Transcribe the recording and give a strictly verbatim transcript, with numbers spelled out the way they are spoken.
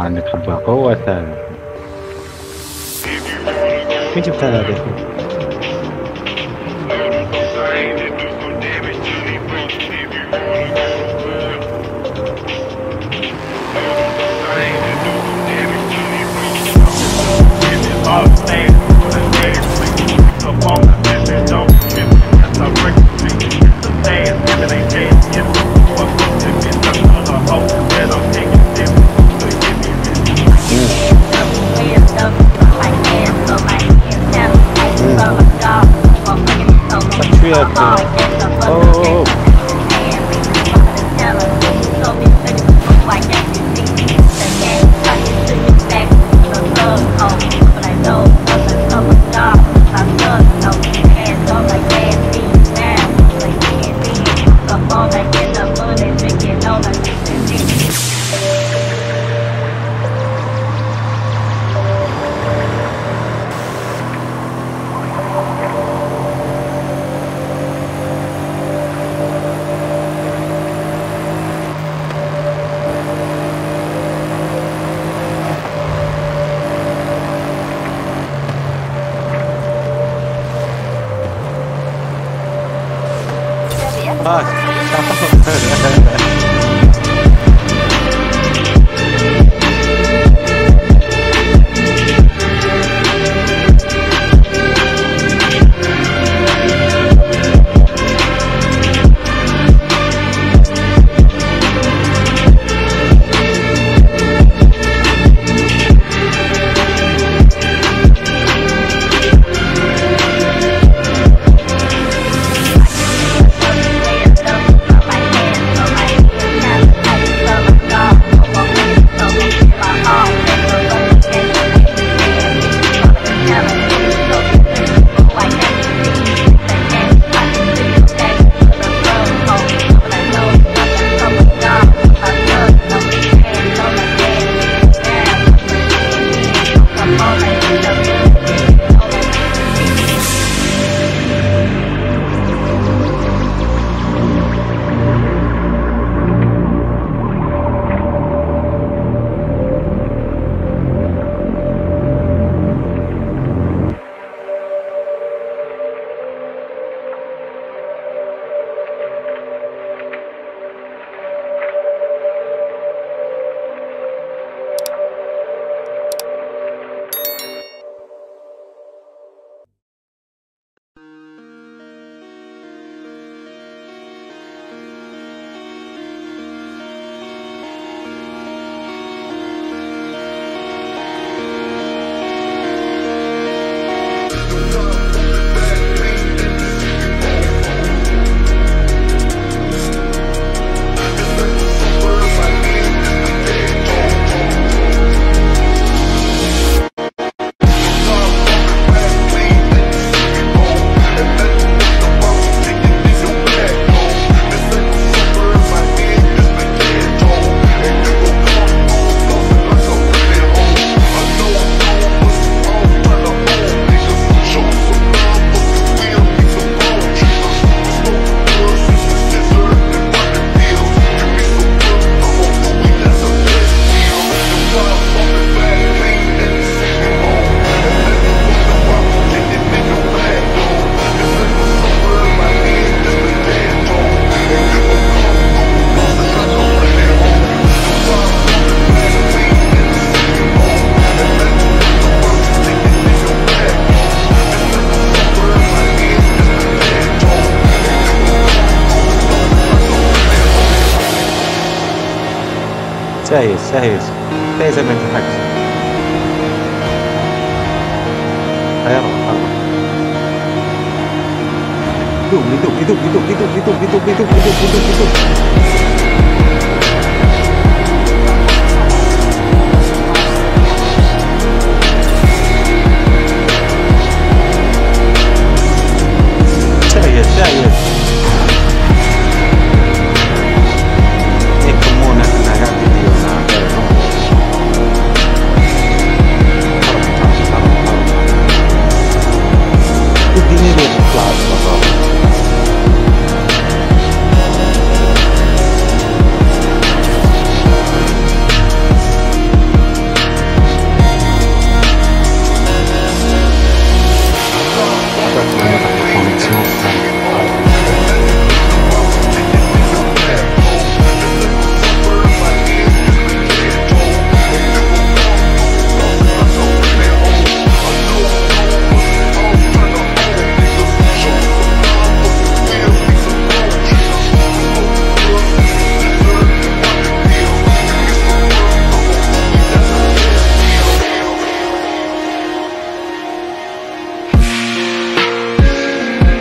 Ah, ne crains pas. Oh, attends. Qu'est-ce que tu fais là, des fois? Sérieux, sérieux, fais un mental hack. Ayo, ayo. Hidup, hidup, hidup, hidup, hidup, hidup, hidup, hidup, hidup, hidup, hidup.